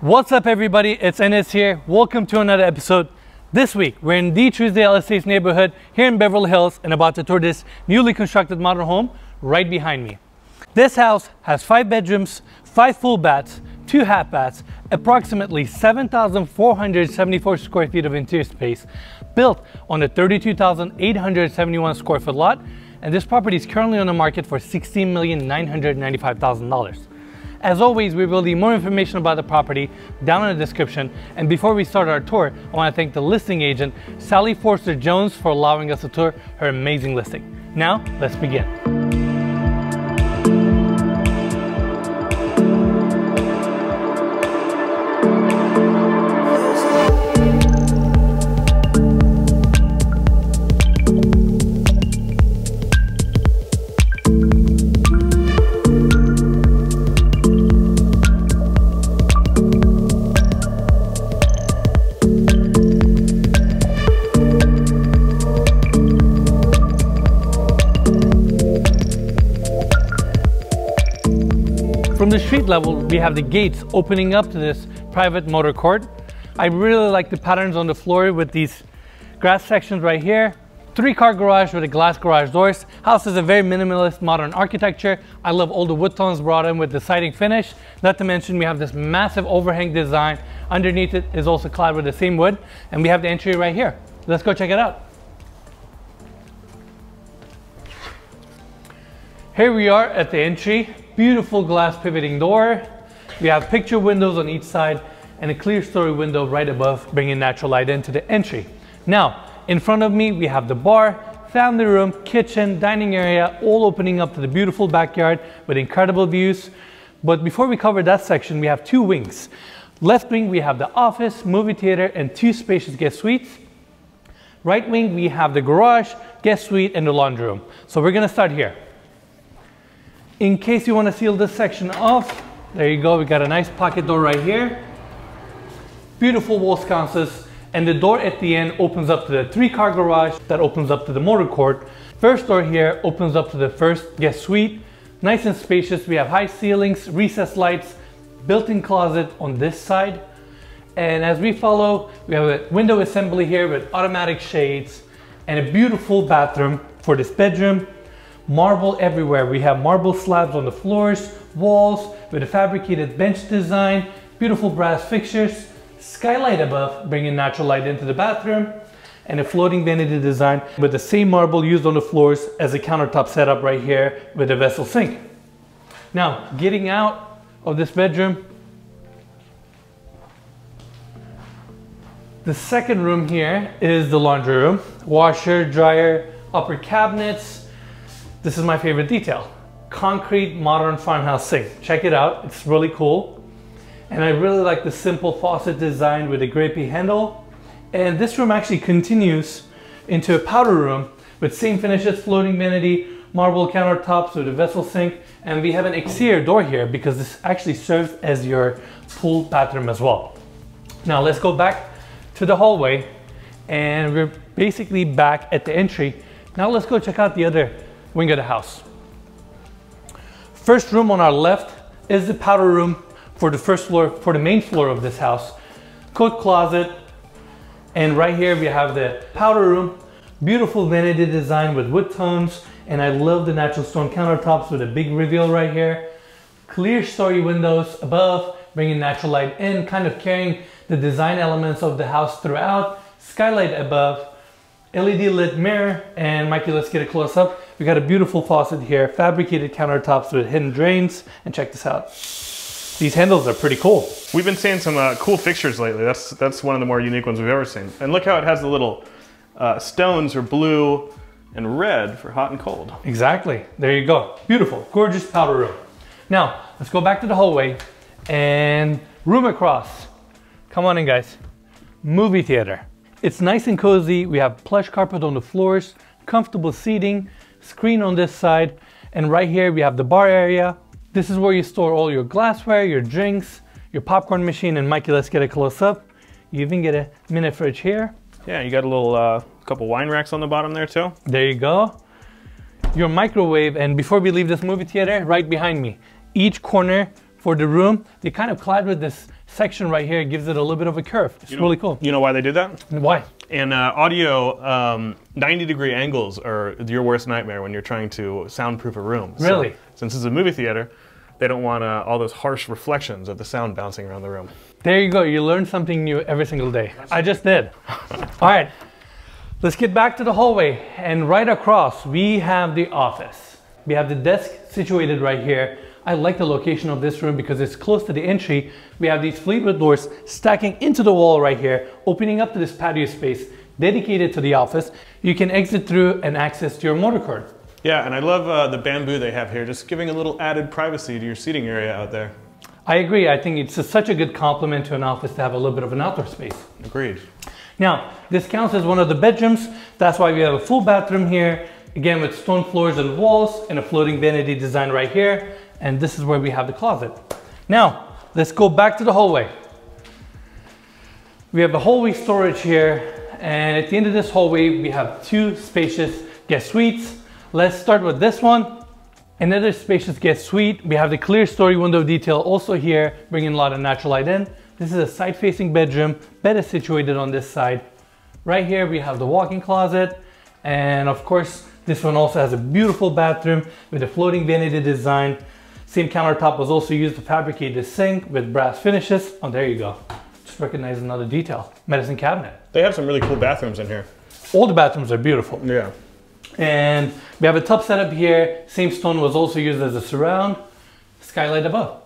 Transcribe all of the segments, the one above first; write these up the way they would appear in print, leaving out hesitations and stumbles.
What's up everybody, it's Enes here. Welcome to another episode. This week we're in the Trousdale Estates neighborhood here in Beverly Hills and about to tour this newly constructed modern home right behind me. This house has 5 bedrooms, 5 full baths, 2 half baths, approximately 7,474 square feet of interior space, built on a 32,871 square foot lot, and this property is currently on the market for $16,995,000. As always, we will leave more information about the property down in the description. And before we start our tour, I want to thank the listing agent, Sally Forster Jones, for allowing us to tour her amazing listing. Now, let's begin. From the street level, we have the gates opening up to this private motor court. I really like the patterns on the floor with these grass sections right here. 3-car garage with a glass garage doors. House is a very minimalist modern architecture. I love all the wood tones brought in with the siding finish. Not to mention we have this massive overhang design. Underneath it is also clad with the same wood. And we have the entry right here. Let's go check it out. Here we are at the entry. Beautiful glass pivoting door. We have picture windows on each side and a clear story window right above, bringing natural light into the entry. Now, in front of me, we have the bar, family room, kitchen, dining area, all opening up to the beautiful backyard with incredible views. But before we cover that section, we have 2 wings. Left wing, we have the office, movie theater, and 2 spacious guest suites. Right wing, we have the garage, guest suite, and the laundry room. So we're gonna start here. In case you want to seal this section off, there you go, we got a nice pocket door right here. Beautiful wall sconces, and the door at the end opens up to the 3-car garage that opens up to the motor court. First door here opens up to the first guest suite. Nice and spacious, we have high ceilings, recessed lights, built-in closet on this side. And as we follow, we have a window assembly here with automatic shades and a beautiful bathroom for this bedroom. Marble everywhere. We have marble slabs on the floors, walls with a fabricated bench design, beautiful brass fixtures, skylight above, bringing natural light into the bathroom, and a floating vanity design with the same marble used on the floors as a countertop setup right here with a vessel sink. Now, getting out of this bedroom, the second room here is the laundry room, washer, dryer, upper cabinets. This is my favorite detail. Concrete modern farmhouse sink. Check it out, it's really cool. And I really like the simple faucet design with a grapey handle. And this room actually continues into a powder room with same finishes, floating vanity, marble countertops with a vessel sink. And we have an exterior door here because this actually serves as your pool bathroom as well. Now let's go back to the hallway, and we're basically back at the entry. Now let's go check out the other wing of the house. First room on our left is the powder room for the first floor, for the main floor of this house. Coat closet, and right here we have the powder room. Beautiful vanity design with wood tones, and I love the natural stone countertops with a big reveal right here. Clear story windows above, bringing natural light in, kind of carrying the design elements of the house throughout. Skylight above, LED lit mirror, and Mikey, let's get a close up. We got a beautiful faucet here, fabricated countertops with hidden drains, and check this out. These handles are pretty cool. We've been seeing some cool fixtures lately. That's one of the more unique ones we've ever seen. And look how it has the little stones or blue and red for hot and cold. Exactly, there you go. Beautiful, gorgeous powder room. Now, let's go back to the hallway and room across. Come on in guys, movie theater. It's nice and cozy. We have plush carpet on the floors, comfortable seating, screen on this side, and right here we have the bar area. This is where you store all your glassware, your drinks, your popcorn machine, and Mikey, let's get a close up. You even get a mini fridge here. Yeah, you got a little couple wine racks on the bottom there too. There you go. Your microwave, and before we leave this movie theater, right behind me, each corner for the room, they kind of clad with this section right here gives it a little bit of a curve. It's really cool. You know why they did that? Why? In audio, 90-degree angles are your worst nightmare when you're trying to soundproof a room. Really? So, since it's a movie theater, they don't want all those harsh reflections of the sound bouncing around the room. There you go. You learn something new every single day. I just did. All right. Let's get back to the hallway, and right across we have the office. We have the desk situated right here. I like the location of this room because it's close to the entry. We have these Fleetwood doors stacking into the wall right here, opening up to this patio space dedicated to the office. You can exit through and access to your motor court. Yeah, and I love the bamboo they have here, just giving a little added privacy to your seating area out there. I agree. I think it's such a good compliment to an office to have a little bit of an outdoor space. Agreed. Now, this counts as one of the bedrooms. That's why we have a full bathroom here, again with stone floors and walls and a floating vanity design right here. And this is where we have the closet. Now, let's go back to the hallway. We have a hallway storage here. And at the end of this hallway, we have two spacious guest suites. Let's start with this one. Another spacious guest suite. We have the clear story window detail also here, bringing a lot of natural light in. This is a side-facing bedroom. Bed is situated on this side. Right here we have the walk-in closet, and of course this one also has a beautiful bathroom with a floating vanity design. Same countertop was also used to fabricate the sink with brass finishes. Oh, there you go. Just recognize another detail. Medicine cabinet. They have some really cool bathrooms in here. All the bathrooms are beautiful. Yeah. And we have a tub setup here. Same stone was also used as a surround. Skylight above.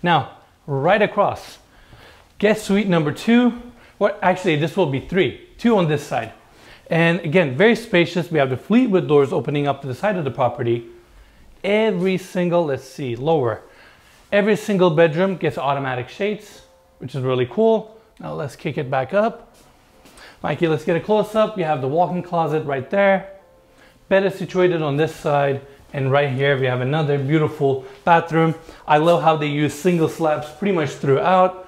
Now, right across. Guest suite number 2, or actually this will be 3, 2 on this side. And again, very spacious. We have the Fleetwood doors opening up to the side of the property. Every single, let's see, lower. Every single bedroom gets automatic shades, which is really cool. Now let's kick it back up. Mikey, let's get a close up. We have the walk-in closet right there. Bed is situated on this side. And right here, we have another beautiful bathroom. I love how they use single slabs pretty much throughout.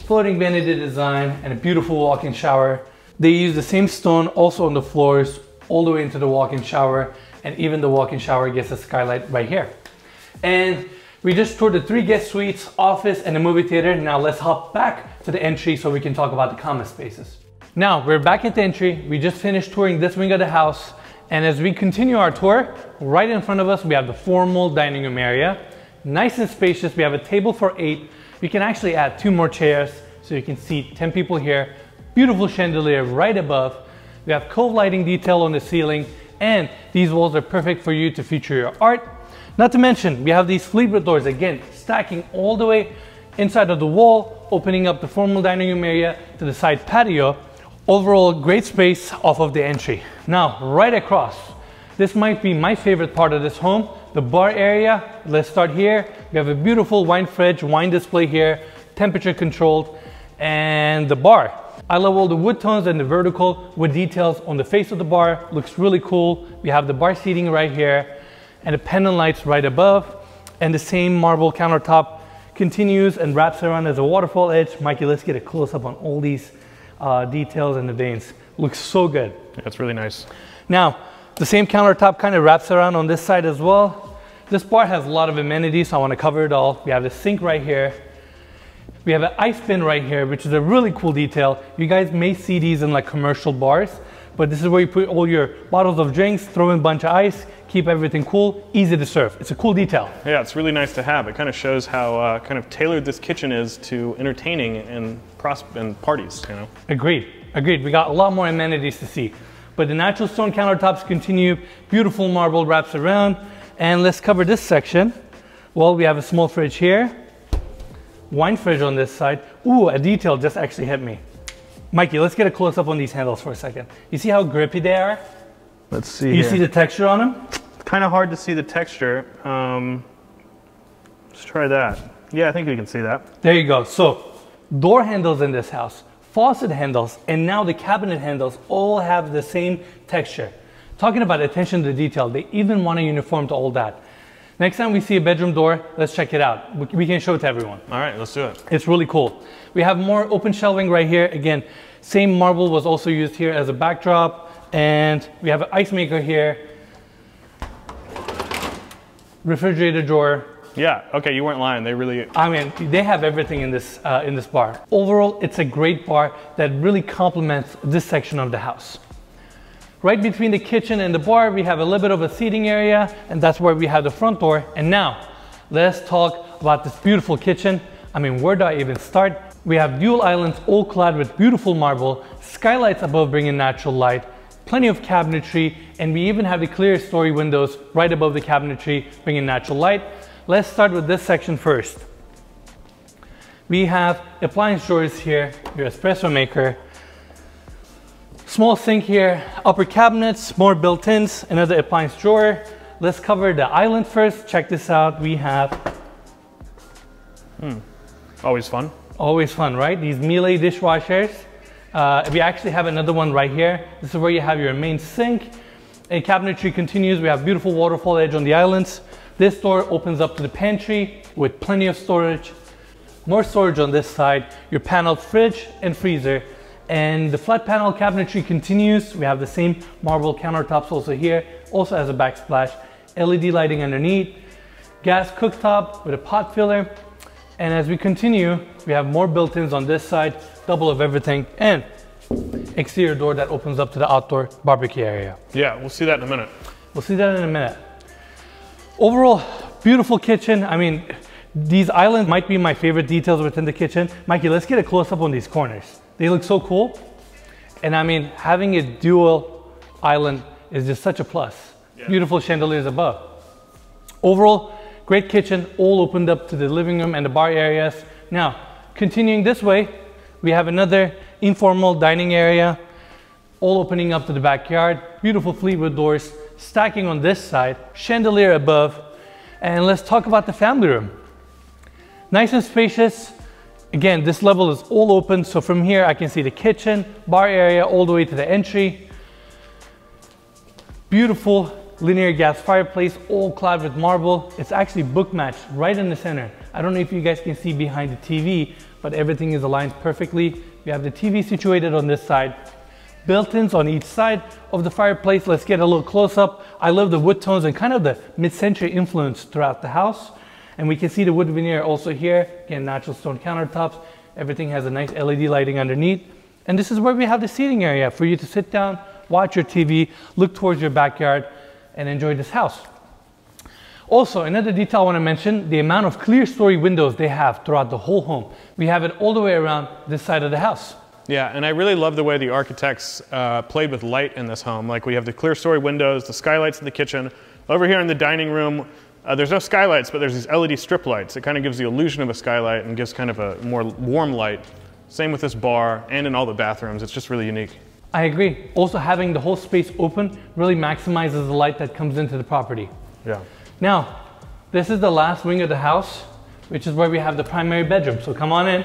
Floating vanity design and a beautiful walk-in shower. They use the same stone also on the floors all the way into the walk-in shower, and even the walk-in shower gets a skylight right here. And we just toured the 3 guest suites, office, and the movie theater. Now let's hop back to the entry so we can talk about the common spaces. Now we're back at the entry. We just finished touring this wing of the house, and as we continue our tour, right in front of us we have the formal dining room area. Nice and spacious. We have a table for 8. You can actually add 2 more chairs, so you can seat 10 people here. Beautiful chandelier right above. We have cove lighting detail on the ceiling, and these walls are perfect for you to feature your art. Not to mention, we have these Fleetwood doors, again, stacking all the way inside of the wall, opening up the formal dining room area to the side patio. Overall, great space off of the entry. Now, right across, this might be my favorite part of this home. The bar area, let's start here. We have a beautiful wine fridge, wine display here, temperature controlled, and the bar. I love all the wood tones and the vertical wood details on the face of the bar. Looks really cool. We have the bar seating right here, and the pendant lights right above, and the same marble countertop continues and wraps around as a waterfall edge. Mikey, let's get a close up on all these details and the veins. Looks so good. That's really nice. Now, the same countertop kind of wraps around on this side as well. This bar has a lot of amenities, so I want to cover it all. We have the sink right here. We have an ice bin right here, which is a really cool detail. You guys may see these in like commercial bars, but this is where you put all your bottles of drinks, throw in a bunch of ice, keep everything cool, easy to serve. It's a cool detail. Yeah, it's really nice to have. It kind of shows how kind of tailored this kitchen is to entertaining and parties, you know? Agreed, agreed. We got a lot more amenities to see. But the natural stone countertops continue, beautiful marble wraps around. And let's cover this section. Well, we have a small fridge here, wine fridge on this side. Ooh, a detail just actually hit me. Mikey, let's get a close up on these handles for a second. You see how grippy they are? Let's see. Do you see the texture on them? It's kind of hard to see the texture. Let's try that. Yeah, I think we can see that. There you go. So, door handles in this house, faucet handles, and now the cabinet handles all have the same texture. Talking about attention to detail, they even want to uniform to all that. Next time we see a bedroom door, let's check it out. We can show it to everyone. All right, let's do it. It's really cool. We have more open shelving right here. Again, same marble was also used here as a backdrop, and we have an ice maker here, refrigerator drawer, Yeah, okay, you weren't lying. They really... I mean, they have everything in this bar. Overall, it's a great bar that really complements this section of the house. Right between the kitchen and the bar, we have a little bit of a seating area, and that's where we have the front door. And now, let's talk about this beautiful kitchen. I mean, where do I even start? We have dual islands all clad with beautiful marble, skylights above bringing natural light, plenty of cabinetry, and we even have the clear story windows right above the cabinetry bringing natural light. Let's start with this section first. We have appliance drawers here, your espresso maker, small sink here, upper cabinets, more built-ins, another appliance drawer. Let's cover the island first. Check this out. We have... Always fun. Always fun, right? These Miele dishwashers. We actually have another one right here. This is where you have your main sink. A cabinetry continues. We have beautiful waterfall edge on the islands. This door opens up to the pantry with plenty of storage. More storage on this side, your paneled fridge and freezer. And the flat panel cabinetry continues. We have the same marble countertops also here, also as a backsplash, LED lighting underneath, gas cooktop with a pot filler. And as we continue, we have more built-ins on this side, double of everything, and exterior door that opens up to the outdoor barbecue area. Yeah, we'll see that in a minute. We'll see that in a minute. Overall, beautiful kitchen. I mean, these islands might be my favorite details within the kitchen. Mikey, let's get a close-up on these corners. They look so cool, and I mean, having a dual island is just such a plus. Yeah. Beautiful chandeliers above. Overall, great kitchen, all opened up to the living room and the bar areas. Now, continuing this way, we have another informal dining area, all opening up to the backyard. Beautiful Fleetwood doors, stacking on this side, chandelier above. And let's talk about the family room. Nice and spacious. Again, this level is all open, so from here I can see the kitchen, bar area, all the way to the entry. Beautiful linear gas fireplace, all clad with marble. It's actually book matched right in the center. I don't know if you guys can see behind the TV, but everything is aligned perfectly. We have the TV situated on this side. Built-ins on each side of the fireplace. Let's get a little close-up. I love the wood tones and kind of the mid-century influence throughout the house. And we can see the wood veneer also here. Again, natural stone countertops. Everything has a nice LED lighting underneath. And this is where we have the seating area for you to sit down, watch your TV, look towards your backyard, and enjoy this house. Also, another detail I want to mention, the amount of clear story windows they have throughout the whole home. We have it all the way around this side of the house. Yeah, and I really love the way the architects played with light in this home. Like, we have the clear story windows, the skylights in the kitchen. Over here in the dining room, there's no skylights, but there's these LED strip lights. It kind of gives the illusion of a skylight and gives kind of a more warm light. Same with this bar and in all the bathrooms. It's just really unique. I agree. Also, having the whole space open really maximizes the light that comes into the property. Yeah. Now, this is the last wing of the house, which is where we have the primary bedroom. So come on in.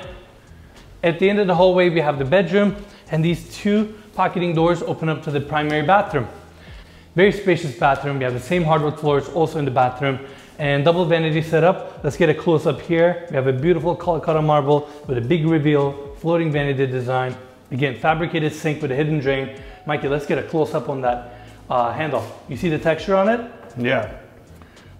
At the end of the hallway, we have the bedroom, and these two pocketing doors open up to the primary bathroom. Very spacious bathroom. We have the same hardwood floors also in the bathroom, and double vanity setup. Let's get a close up here. We have a beautiful Calacatta marble with a big reveal, floating vanity design. Again, fabricated sink with a hidden drain. Mikey, let's get a close up on that handle. You see the texture on it? Yeah.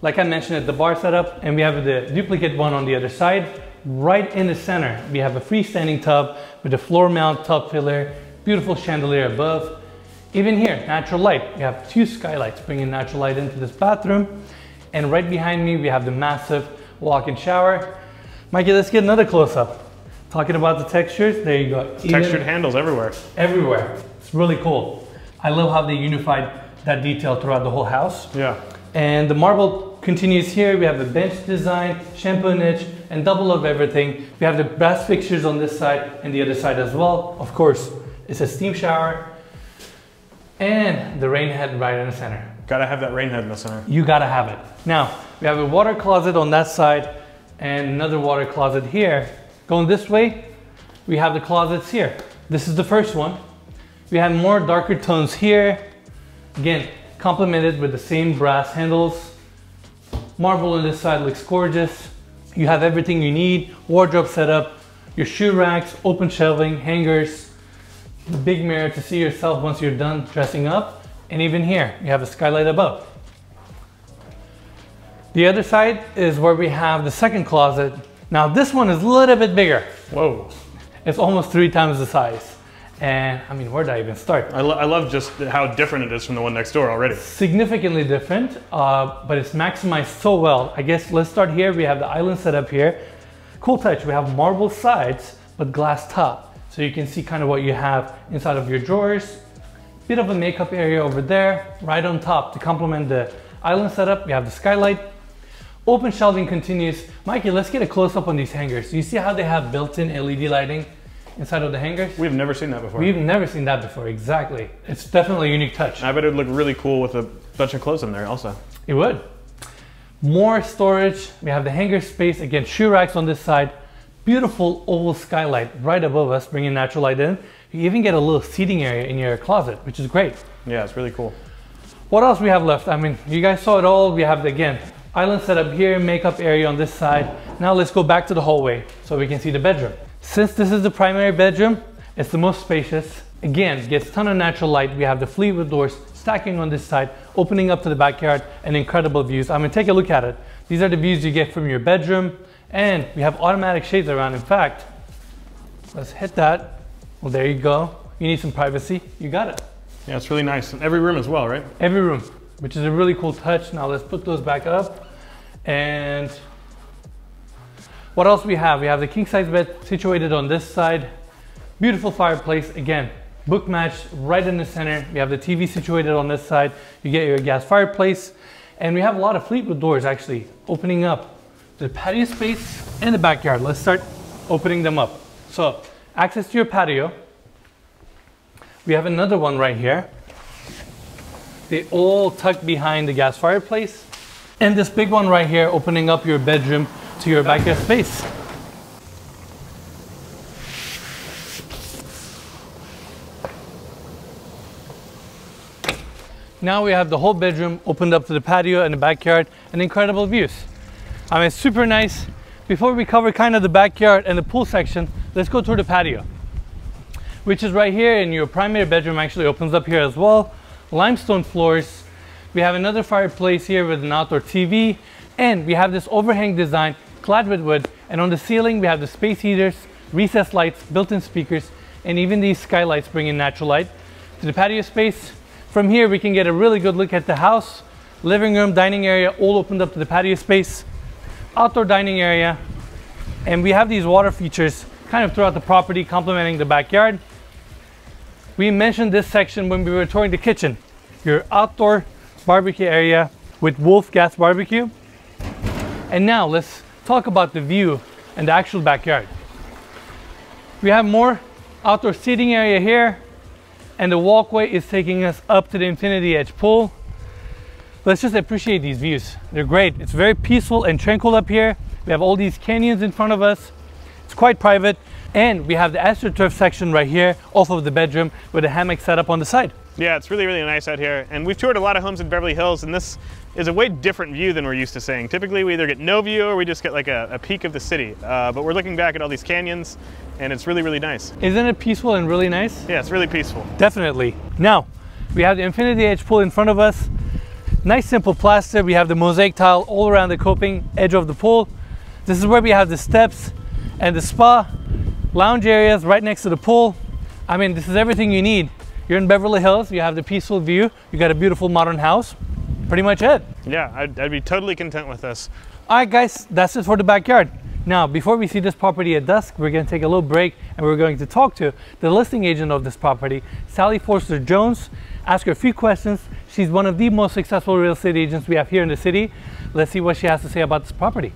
Like I mentioned at the bar setup, and we have the duplicate one on the other side. Right in the center, we have a freestanding tub with a floor mount tub filler, beautiful chandelier above. Even here, natural light. We have two skylights bringing natural light into this bathroom. And right behind me, we have the massive walk-in shower. Mikey, let's get another close-up. Talking about the textures, there you go. Textured handles everywhere. Everywhere. It's really cool. I love how they unified that detail throughout the whole house. Yeah. And the marble continues here. We have the bench design, shampoo niche, and double of everything. We have the brass fixtures on this side and the other side as well. Of course, it's a steam shower. And the rain head right in the center. Gotta have that rain head in the center. You gotta have it. Now, we have a water closet on that side and another water closet here. Going this way, we have the closets here. This is the first one. We have more darker tones here. Again, complemented with the same brass handles. Marble on this side looks gorgeous. You have everything you need, wardrobe setup, your shoe racks, open shelving, hangers, the big mirror to see yourself once you're done dressing up. And even here, you have a skylight above. The other side is where we have the second closet. Now this one is a little bit bigger. Whoa. It's almost 3 times the size. And I mean, where did I even start? I love just how different it is from the one next door already. Significantly different, but it's maximized so well. I guess let's start here. We have the island set up here. Cool touch, we have marble sides, but glass top. So you can see kind of what you have inside of your drawers. Bit of a makeup area over there, right on top to complement the island setup. We have the skylight. Open shelving continues. Mikey, let's get a close up on these hangers. You see how they have built-in LED lighting inside of the hangers? We've never seen that before. We've never seen that before, exactly. It's definitely a unique touch. I bet it would look really cool with a bunch of clothes in there also. It would. More storage. We have the hanger space. Again, shoe racks on this side. Beautiful oval skylight right above us, bringing natural light in. You even get a little seating area in your closet, which is great. Yeah, it's really cool. What else we have left? I mean, you guys saw it all. We have, again, island set up here, makeup area on this side. Now let's go back to the hallway so we can see the bedroom. Since this is the primary bedroom, it's the most spacious. Again, gets a ton of natural light. We have the Fleetwood doors stacking on this side, opening up to the backyard, and incredible views. I mean, take a look at it. These are the views you get from your bedroom, and we have automatic shades around. In fact, let's hit that. Well, there you go. You need some privacy. You got it. Yeah, it's really nice. And every room as well, right? Every room, which is a really cool touch. Now let's put those back up. And what else we have? We have the king size bed situated on this side. Beautiful fireplace. Again, book match right in the center. We have the TV situated on this side. You get your gas fireplace. And we have a lot of Fleetwood doors actually opening up the patio space and the backyard. Let's start opening them up. So access to your patio. We have another one right here. They all tuck behind the gas fireplace. And this big one right here opening up your bedroom to your backyard space. Now we have the whole bedroom opened up to the patio and the backyard, and incredible views. I mean, super nice. Before we cover kind of the backyard and the pool section, let's go through the patio, which is right here, and your primary bedroom actually opens up here as well. Limestone floors. We have another fireplace here with an outdoor TV, and we have this overhang design clad with wood, and on the ceiling we have the space heaters, recessed lights, built-in speakers, and even these skylights bring in natural light to the patio space. From here we can get a really good look at the house. Living room, dining area, all opened up to the patio space. Outdoor dining area, and we have these water features kind of throughout the property, complementing the backyard. We mentioned this section when we were touring the kitchen. Your outdoor barbecue area with Wolf gas barbecue. And now let's talk about the view and the actual backyard. We have more outdoor seating area here, and the walkway is taking us up to the infinity edge pool. Let's just appreciate these views. They're great. It's very peaceful and tranquil up here. We have all these canyons in front of us. It's quite private. And we have the AstroTurf section right here off of the bedroom with a hammock set up on the side. Yeah, it's really, really nice out here. And we've toured a lot of homes in Beverly Hills, and this is a way different view than we're used to seeing. Typically, we either get no view or we just get like a peak of the city. But we're looking back at all these canyons, and it's really, really nice. Isn't it peaceful and really nice? Yeah, it's really peaceful. Definitely. Now, we have the infinity edge pool in front of us. Nice simple plaster. We have the mosaic tile all around the coping edge of the pool. This is where we have the steps and the spa. Lounge areas right next to the pool. I mean, this is everything you need. You're in Beverly Hills, you have the peaceful view, you got a beautiful modern house. Pretty much it. Yeah, I'd be totally content with this. All right, guys, that's it for the backyard. Now, before we see this property at dusk, we're gonna take a little break, and we're going to talk to the listing agent of this property, Sally Forster Jones, ask her a few questions. She's one of the most successful real estate agents we have here in the city. Let's see what she has to say about this property.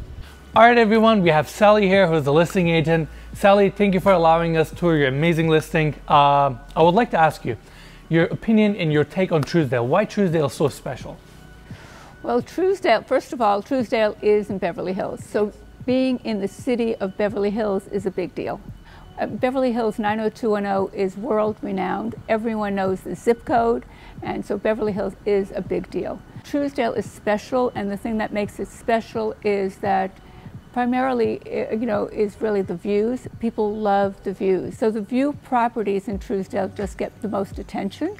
All right, everyone, we have Sally here, who's the listing agent. Sally, thank you for allowing us to tour your amazing listing. I would like to ask you your opinion and your take on Trousdale. Why Trousdale is so special? Well, Trousdale, first of all, Trousdale is in Beverly Hills. So being in the city of Beverly Hills is a big deal. Beverly Hills 90210 is world renowned. Everyone knows the zip code, and so Beverly Hills is a big deal. Trousdale is special, and the thing that makes it special is that primarily, you know, is really the views. People love the views. So the view properties in Trousdale just get the most attention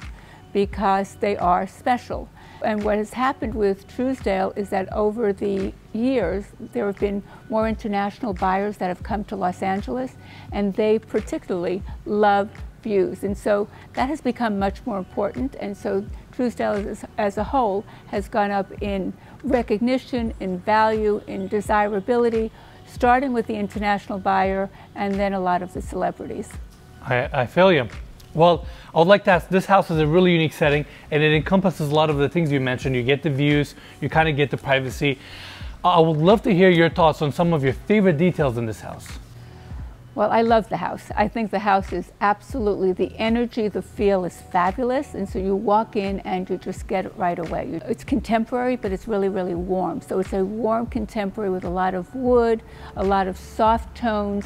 because they are special. And what has happened with Trousdale is that over the years, there have been more international buyers that have come to Los Angeles, and they particularly love views. And so that has become much more important. And so Trousdale as a whole has gone up in recognition, in value, in desirability, starting with the international buyer and then a lot of the celebrities. I feel you. Well, I would like to ask, this house is a really unique setting and it encompasses a lot of the things you mentioned. You get the views, you kind of get the privacy. I would love to hear your thoughts on some of your favorite details in this house. Well, I love the house. I think the house is absolutely, the energy, the feel is fabulous. And so you walk in and you just get it right away. It's contemporary, but it's really, really warm. So it's a warm contemporary with a lot of wood, a lot of soft tones,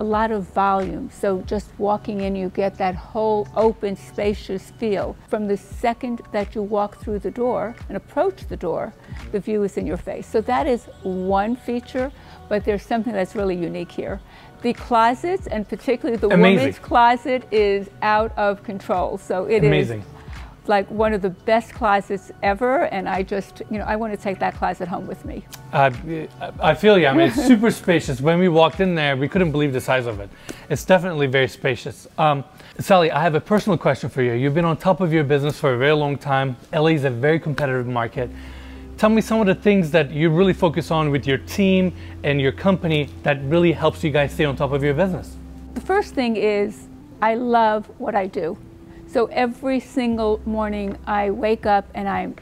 a lot of volume. So just walking in, you get that whole open, spacious feel. From the second that you walk through the door and approach the door, the view is in your face. So that is one feature, but there's something that's really unique here. The closets, and particularly the women's closet, is out of control. So it is like one of the best closets ever, and I just, you know, I want to take that closet home with me. I feel you. I mean, it's super spacious. When we walked in there, we couldn't believe the size of it. It's definitely very spacious. Sally, I have a personal question for you. You've been on top of your business for a very long time. LA is a very competitive market. Tell me some of the things that you really focus on with your team and your company that really helps you guys stay on top of your business. The first thing is I love what I do. So every single morning I wake up and I'm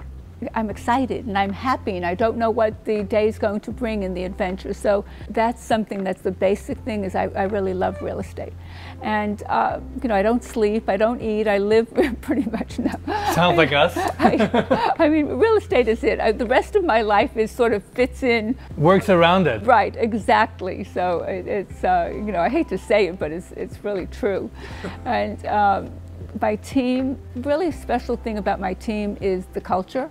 excited and I'm happy and I don't know what the day is going to bring in the adventure. So that's something that's the basic thing, is I really love real estate. And you know, I don't sleep, I don't eat, I live pretty much now. Sounds like us. I mean, real estate is it. The rest of my life is sort of fits in. Works around it. Right, exactly. So it's, you know, I hate to say it, but it's really true. And my team, really special thing about my team is the culture.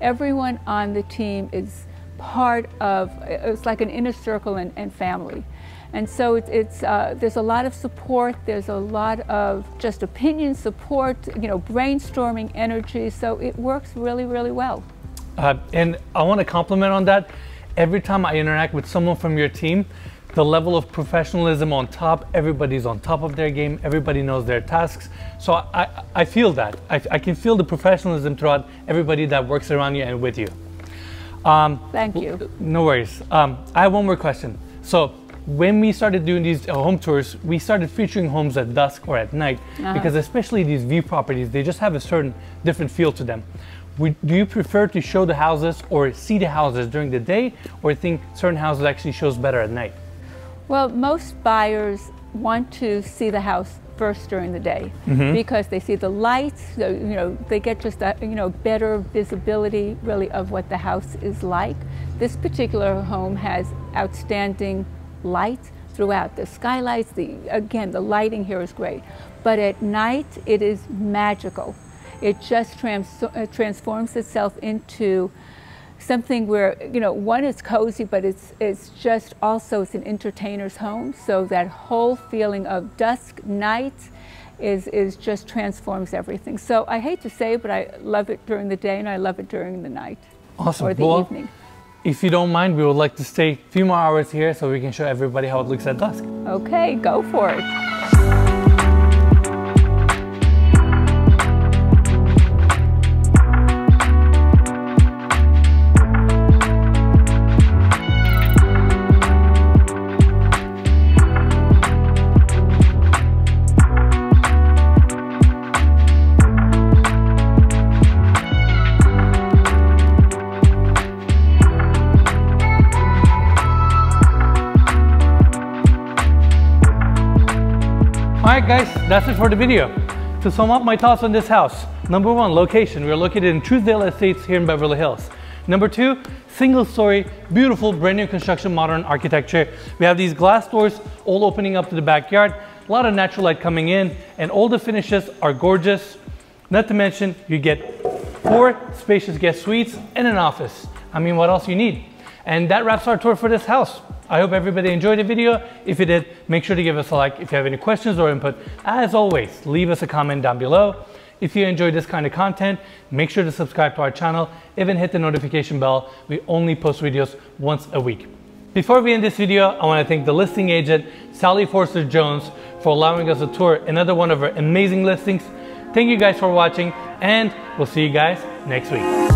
Everyone on the team is part of, it's like an inner circle and family. And so there's a lot of support, there's a lot of just opinion support, you know, brainstorming energy. So it works really, really well. And I want to compliment on that. Every time I interact with someone from your team, the level of professionalism on top, everybody's on top of their game, everybody knows their tasks. So I feel that. I can feel the professionalism throughout everybody that works around you and with you. Thank you. No worries. I have one more question. So when we started doing these home tours, we started featuring homes at dusk or at night, because especially these view properties, they just have a certain different feel to them. Do you prefer to show the houses or see the houses during the day, or think certain houses actually shows better at night? Well, most buyers want to see the house first during the day, because they see the lights, so, you know, they get just a, you know, better visibility really of what the house is like. This particular home has outstanding lights throughout, the skylights, again, the lighting here is great. But at night, it is magical. It just transforms itself into something where, you know, one, it's cozy, but it's just also, it's an entertainer's home. So that whole feeling of dusk, night, is just transforms everything. So I hate to say it, but I love it during the day and I love it during the night. Awesome. Or the evening. If you don't mind, we would like to stay a few more hours here so we can show everybody how it looks at dusk. Okay, go for it. Guys, that's it for the video. To sum up my thoughts on this house, number one, location. We're located in Trousdale Estates here in Beverly Hills. Number two, single story, beautiful, brand new construction, modern architecture. We have these glass doors all opening up to the backyard, a lot of natural light coming in, and all the finishes are gorgeous. Not to mention, you get 4 spacious guest suites and an office. I mean, what else you need? And that wraps our tour for this house. I hope everybody enjoyed the video. If you did, make sure to give us a like if you have any questions or input. As always, leave us a comment down below. If you enjoy this kind of content, make sure to subscribe to our channel, even hit the notification bell. We only post videos once a week. Before we end this video, I want to thank the listing agent, Sally Forster Jones, for allowing us to tour another one of her amazing listings. Thank you guys for watching, and we'll see you guys next week.